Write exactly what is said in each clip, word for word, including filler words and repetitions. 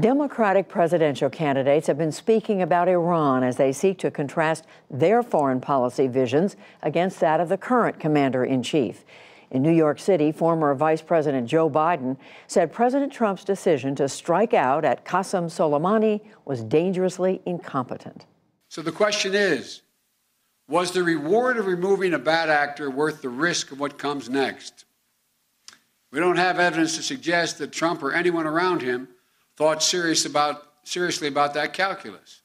Democratic presidential candidates have been speaking about Iran as they seek to contrast their foreign policy visions against that of the current commander-in-chief. In New York City, former Vice President Joe Biden said President Trump's decision to strike out at Qasem Soleimani was dangerously incompetent. So the question is, was the reward of removing a bad actor worth the risk of what comes next? We don't have evidence to suggest that Trump or anyone around him thought serious about, seriously about that calculus.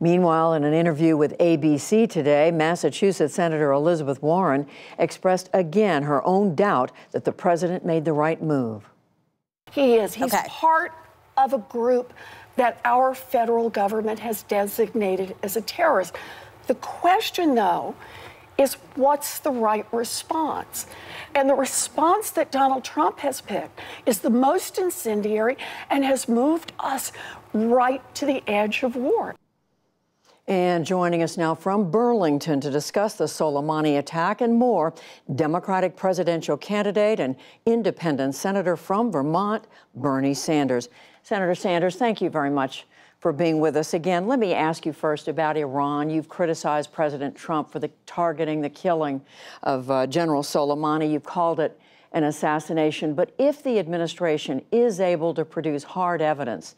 Meanwhile, in an interview with A B C today, Massachusetts Senator Elizabeth Warren expressed again her own doubt that the president made the right move. He is. He's okay. part of a group that our federal government has designated as a terrorist. The question, though, is what's the right response? And the response that Donald Trump has picked is the most incendiary and has moved us right to the edge of war. And joining us now from Burlington to discuss the Soleimani attack and more, Democratic presidential candidate and independent senator from Vermont, Bernie Sanders. Senator Sanders, thank you very much for being with us again. Let me ask you first about Iran. You've criticized President Trump for the targeting, the killing of uh, General Soleimani. You've called it an assassination. But if the administration is able to produce hard evidence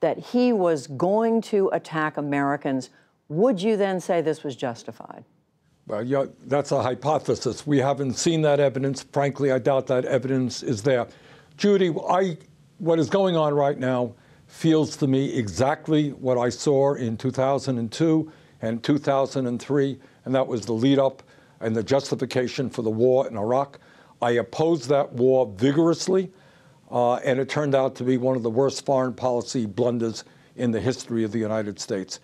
that he was going to attack Americans, would you then say this was justified? Well, yeah, that's a hypothesis. We haven't seen that evidence. Frankly, I doubt that evidence is there. Judy, I, what is going on right now feels to me exactly what I saw in two thousand two and two thousand three, and that was the lead-up and the justification for the war in Iraq. I opposed that war vigorously, uh, and it turned out to be one of the worst foreign policy blunders in the history of the United States.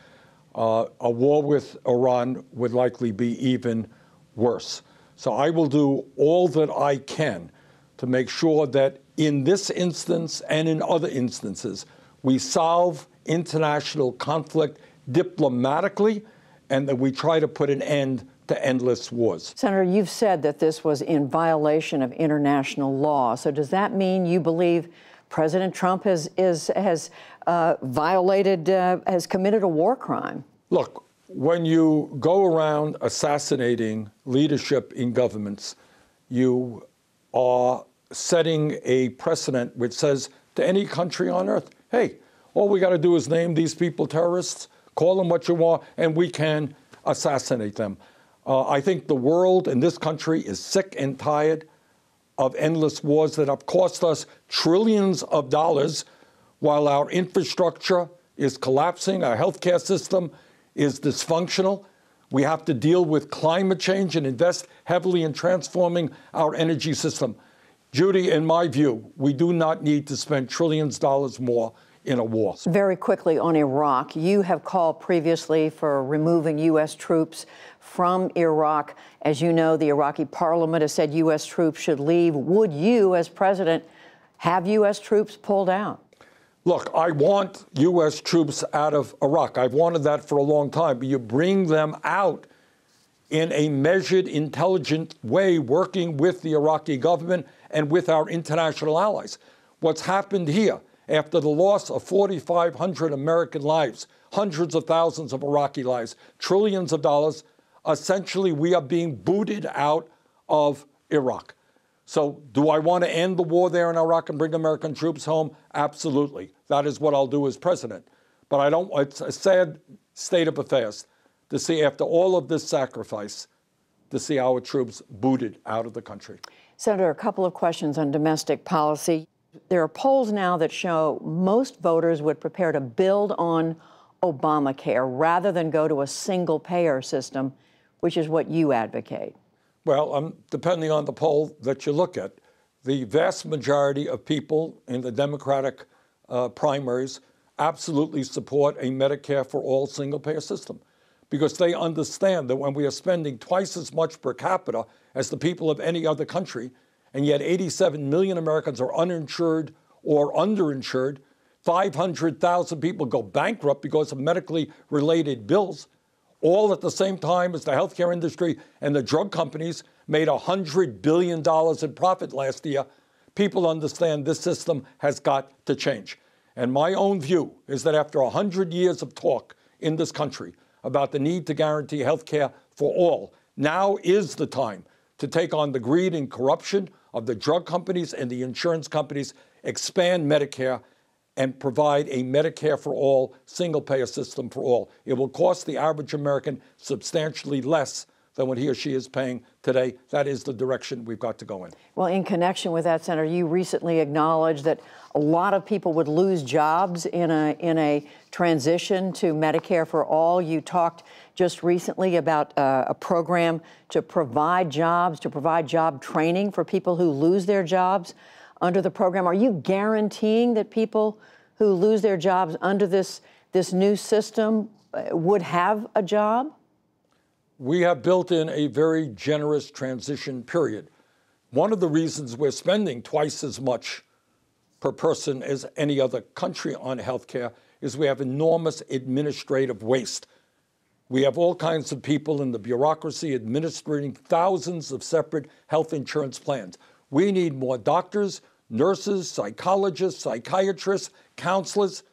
Uh, a war with Iran would likely be even worse. So I will do all that I can to make sure that in this instance and in other instances, we solve international conflict diplomatically and that we try to put an end to endless wars. Senator, you've said that this was in violation of international law. So does that mean you believe President Trump has, is, has uh, violated, uh, has committed a war crime? Look, when you go around assassinating leadership in governments, you are setting a precedent which says to any country on earth, hey, all we got to do is name these people terrorists, call them what you want, and we can assassinate them. Uh, I think the world and this country is sick and tired of endless wars that have cost us trillions of dollars while our infrastructure is collapsing, our healthcare system is dysfunctional. We have to deal with climate change and invest heavily in transforming our energy system. Judy, in my view, we do not need to spend trillions of dollars more in a war. Very quickly on Iraq, you have called previously for removing U S troops from Iraq. As you know, the Iraqi parliament has said U S troops should leave. Would you, as president, have U S troops pulled out? Look, I want U S troops out of Iraq. I've wanted that for a long time. But you bring them out in a measured, intelligent way, working with the Iraqi government and with our international allies. What's happened here after the loss of four thousand five hundred American lives, hundreds of thousands of Iraqi lives, trillions of dollars, essentially we are being booted out of Iraq. So do I want to end the war there in Iraq and bring American troops home? Absolutely. That is what I'll do as president. But I don't, it's a sad state of affairs to see after all of this sacrifice, to see our troops booted out of the country. Senator, a couple of questions on domestic policy. There are polls now that show most voters would prepare to build on Obamacare rather than go to a single-payer system, which is what you advocate. Well, um, depending on the poll that you look at, the vast majority of people in the Democratic uh, primaries absolutely support a Medicare for all single-payer system, because they understand that when we are spending twice as much per capita as the people of any other country, and yet eighty-seven million Americans are uninsured or underinsured, five hundred thousand people go bankrupt because of medically related bills, all at the same time as the healthcare industry and the drug companies made one hundred billion dollars in profit last year, people understand this system has got to change. And my own view is that after one hundred years of talk in this country about the need to guarantee health care for all, now is the time to take on the greed and corruption of the drug companies and the insurance companies, expand Medicare, and provide a Medicare for all, single-payer system for all. It will cost the average American substantially less than what he or she is paying today. That is the direction we've got to go in. Well, in connection with that, Senator, you recently acknowledged that a lot of people would lose jobs in a in a transition to Medicare for all. You talked just recently about uh, a program to provide jobs, to provide job training for people who lose their jobs under the program. Are you guaranteeing that people who lose their jobs under this this new system would have a job? We have built in a very generous transition period. One of the reasons we're spending twice as much per person as any other country on health care is we have enormous administrative waste. We have all kinds of people in the bureaucracy administering thousands of separate health insurance plans. We need more doctors, nurses, psychologists, psychiatrists, counselors.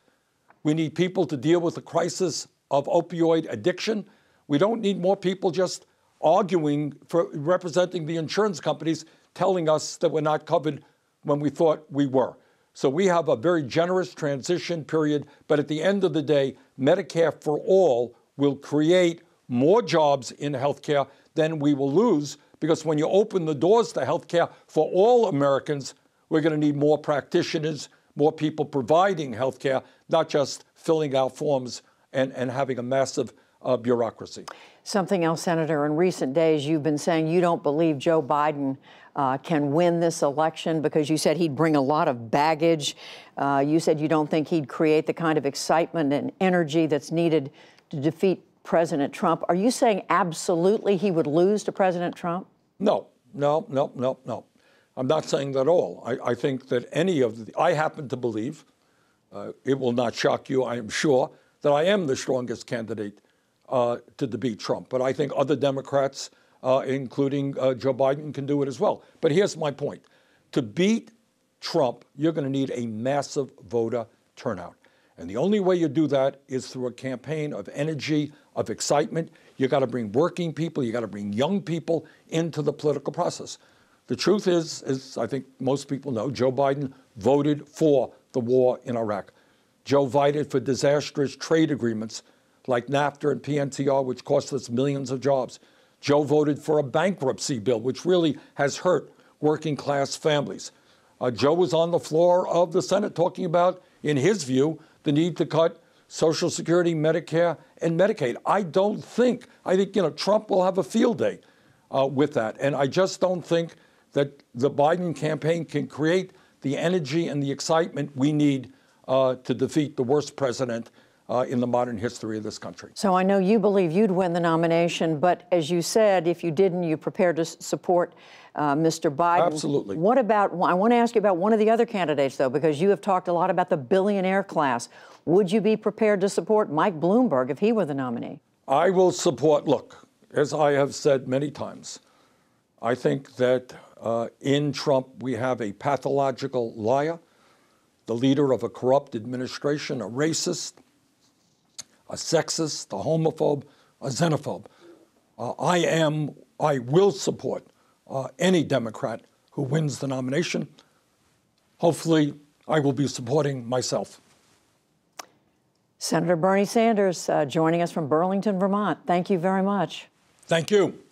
We need people to deal with the crisis of opioid addiction. We don't need more people just arguing for representing the insurance companies, telling us that we're not covered when we thought we were. So we have a very generous transition period, but at the end of the day, Medicare for all will create more jobs in healthcare than we will lose, because when you open the doors to healthcare for all Americans, we're going to need more practitioners, more people providing healthcare, not just filling out forms and, and having a massive Uh, bureaucracy. Something else, Senator, in recent days you've been saying you don't believe Joe Biden uh, can win this election because you said he'd bring a lot of baggage. Uh, you said you don't think he'd create the kind of excitement and energy that's needed to defeat President Trump. Are you saying absolutely he would lose to President Trump? No, no, no, no, no. I'm not saying that at all. I, I think that any of the, I happen to believe, uh, it will not shock you, I am sure, that I am the strongest candidate Uh, to defeat Trump. But I think other Democrats, uh, including uh, Joe Biden, can do it as well. But here's my point. To beat Trump, you're going to need a massive voter turnout. And the only way you do that is through a campaign of energy, of excitement. You got to bring working people, you got to bring young people into the political process. The truth is, as I think most people know, Joe Biden voted for the war in Iraq. Joe voted for disastrous trade agreements like NAFTA and P N T R, which cost us millions of jobs. Joe voted for a bankruptcy bill, which really has hurt working class families. Uh, Joe was on the floor of the Senate talking about, in his view, the need to cut Social Security, Medicare, and Medicaid. I don't think, I think, you know, Trump will have a field day uh, with that. And I just don't think that the Biden campaign can create the energy and the excitement we need uh, to defeat the worst president Uh, in the modern history of this country. So I know you believe you'd win the nomination, but as you said, if you didn't, you prepared to support uh, Mister Biden. Absolutely. What about, I want to ask you about one of the other candidates, though, because you have talked a lot about the billionaire class. Would you be prepared to support Mike Bloomberg if he were the nominee? I will support, look, as I have said many times, I think that uh, in Trump we have a pathological liar, the leader of a corrupt administration, a racist, a sexist, a homophobe, a xenophobe. Uh, I am, I will support uh, any Democrat who wins the nomination. Hopefully, I will be supporting myself. Senator Bernie Sanders uh, joining us from Burlington, Vermont. Thank you very much. Thank you.